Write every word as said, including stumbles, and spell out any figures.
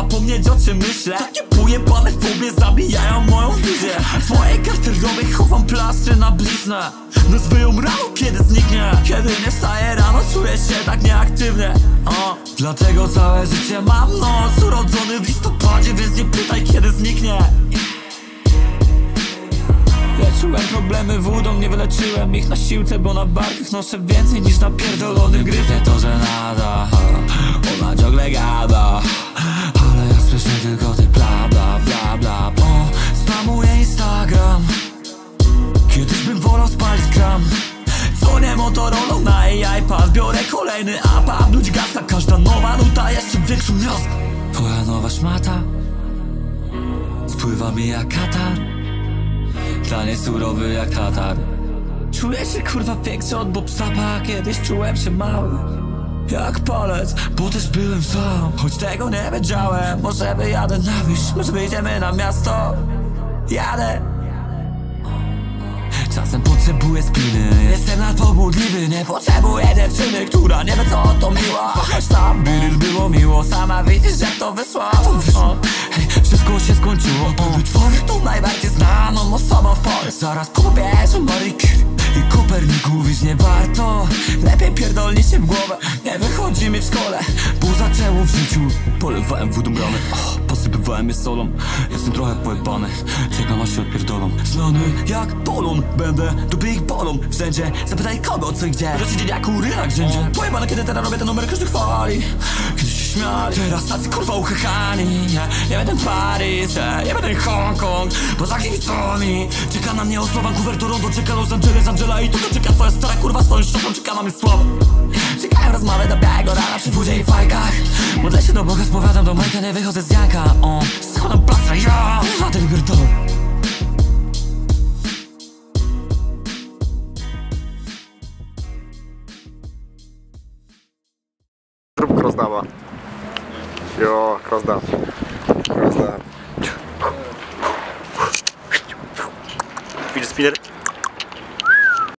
zapomnieć o czym myślę. Takie pojebane fobie zabijają moją wizję. W mojej garderobie chowam plastry na bliznę. Nas wyumrał, kiedy zniknie. Kiedy nie wstaję rano, czuję się tak nieaktywnie. O, dlatego całe życie mam noc. Urodzony w listopadzie, więc nie pytaj kiedy zniknie. Leczyłem problemy wódą, nie wyleczyłem ich na siłce, bo na barkach noszę więcej niż na pierdolonych gryzę. To, że nada, ona ciągle gada, ale ja słyszę tylko te bla bla bla bla. O, spamuję Instagram, kiedyś bym wolał spalić gram. Dzwonię motorolą na jej iPad, biorę kolejny apa, ludź gasta, każda nowa nuta jeszcze większą miast. Twoja nowa szmata spływa mi jak katar. Tanie surowy jak Tatar. Czuję się kurwa większy od Bob Sapa. Kiedyś czułem się mały jak palec, bo też byłem sam, choć tego nie wiedziałem. Może wyjadę na wieś, może wyjdziemy na miasto. Jadę. Czasem potrzebuję spiny, jestem nadpobudliwy. Nie potrzebuję dziewczyny, która nie wie co to miła. Choć tam było miło, sama widzisz jak to wysłało. Hej, wszystko się skończyło. Były czwartą najbardziej znaną osobą w Polsce. Zaraz pobierzą Marie Curie i Koperniku, wiesz, nie warto. Lepiej pierdolnij się w głowę, nie wychodzi mi w szkole. Bo zaczęło w życiu, polewałem wódą rany. Posypywałem je solą, jestem trochę pojebany. Czekam aż się odpierdolą. Znany jak Polon, będę dobry ich bolą. Wszędzie, zapytaj kogo, co i gdzie. Rodzicie jak rynak rzędzie. Pojebane, kiedy teraz robię ten numer, każdy chwali. Kiedyś się śmiali, teraz tacy kurwa uchechani. Nie, nie będę Paryż, nie będę Hongkong. Poza Kingstoni czeka na mnie Oslo, Vancouver, Toronto. Czeka Los Angeles, Angela i tylko czeka twoja stara kurwa swoją szczotą. Czeka na mnie słowo. Czekają rozmowy do białego rana przy wódzie i fajkach. Modlę się do Boga, spowiadam do Majka, nie wychodzę z jaka. O, schładam plastra, ja na ten bierdol. Rozdała. Jo, rozdam. Rozdam. Fidget spinner.